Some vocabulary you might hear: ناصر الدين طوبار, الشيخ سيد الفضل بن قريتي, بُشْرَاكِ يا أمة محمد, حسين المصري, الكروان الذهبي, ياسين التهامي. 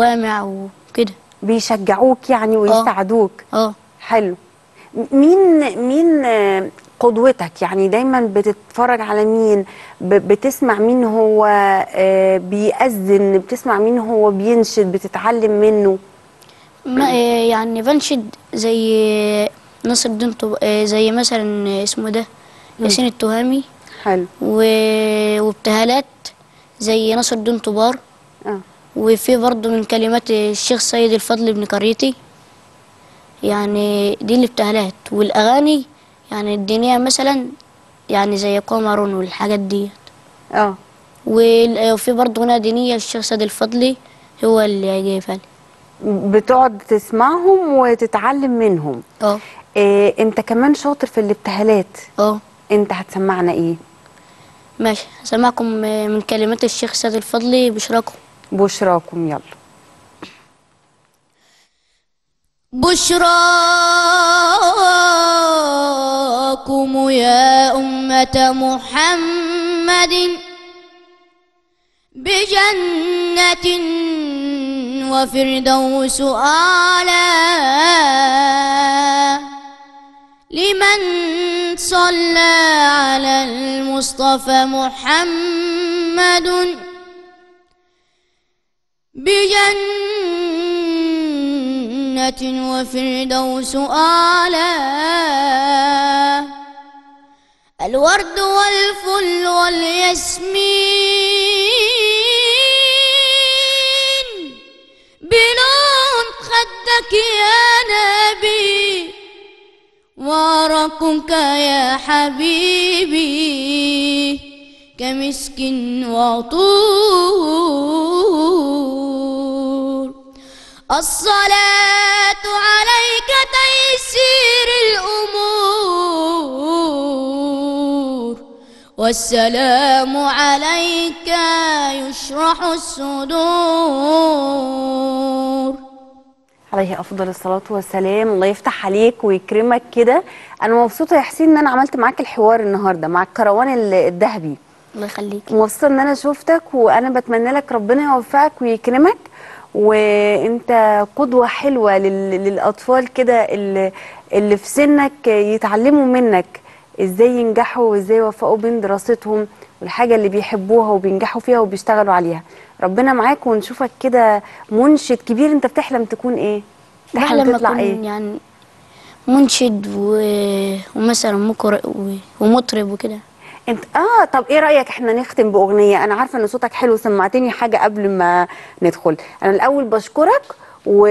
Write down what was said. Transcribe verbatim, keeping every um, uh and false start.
وامع وكده بيشجعوك يعني ويساعدوك. اه حلو. مين مين قدوتك يعني؟ دايما بتتفرج على مين؟ بتسمع مين هو بيأذن؟ بتسمع مين هو بينشد؟ بتتعلم منه؟ ما يعني بنشد زي ناصر الدين طوبار، زي مثلا اسمه ده ياسين التهامي. حلو. وابتهالات زي ناصر الدين طوبار. اه وفي برضه من كلمات الشيخ سيد الفضل بن قريتي، يعني دي الابتهالات. والاغاني يعني الدينيه مثلا، يعني زي قمرون والحاجات ديت. اه وفي برضه اغنيه دينيه الشيخ سيد الفضلي هو اللي جايبها لي. بتقعد تسمعهم وتتعلم منهم. اه إيه، انت كمان شاطر في الابتهالات. اه انت هتسمعنا ايه؟ ماشي، هسمعكم من كلمات الشيخ سيد الفضلي بُشْرَاكِ. بشراكم، يلا. بشراكم يا أمة محمد بجنة وفردوس أعلى لمن صلى على المصطفى محمد. بجنة وفردوس أعلى الورد والفل والياسمين بلون خدك يا نبي وعرقك يا حبيبي كمسك وعطور. الصلاة عليك تيسير الأمور والسلام عليك يشرح الصدور. عليه أفضل الصلاة والسلام. الله يفتح عليك ويكرمك كده. أنا مبسوطة يا حسين إن أنا عملت معاك الحوار النهاردة مع الكروان الذهبي. الله يخليكي. مبسوطة إن أنا شفتك، وأنا بتمنى لك ربنا يوفقك ويكرمك، وانت قدوه حلوه للاطفال كده اللي في سنك يتعلموا منك ازاي ينجحوا وازاي يوفقوا بين دراستهم والحاجه اللي بيحبوها وبينجحوا فيها وبيشتغلوا عليها. ربنا معاك، ونشوفك كده منشد كبير. انت بتحلم تكون ايه؟ بتحلم تطلع ايه؟ يعني منشد و... ومثلا مقرئ و... ومطرب وكده. انت اه طب ايه رايك احنا نختم باغنيه؟ انا عارفه ان صوتك حلو، سمعتني حاجه قبل ما ندخل. انا الاول بشكرك و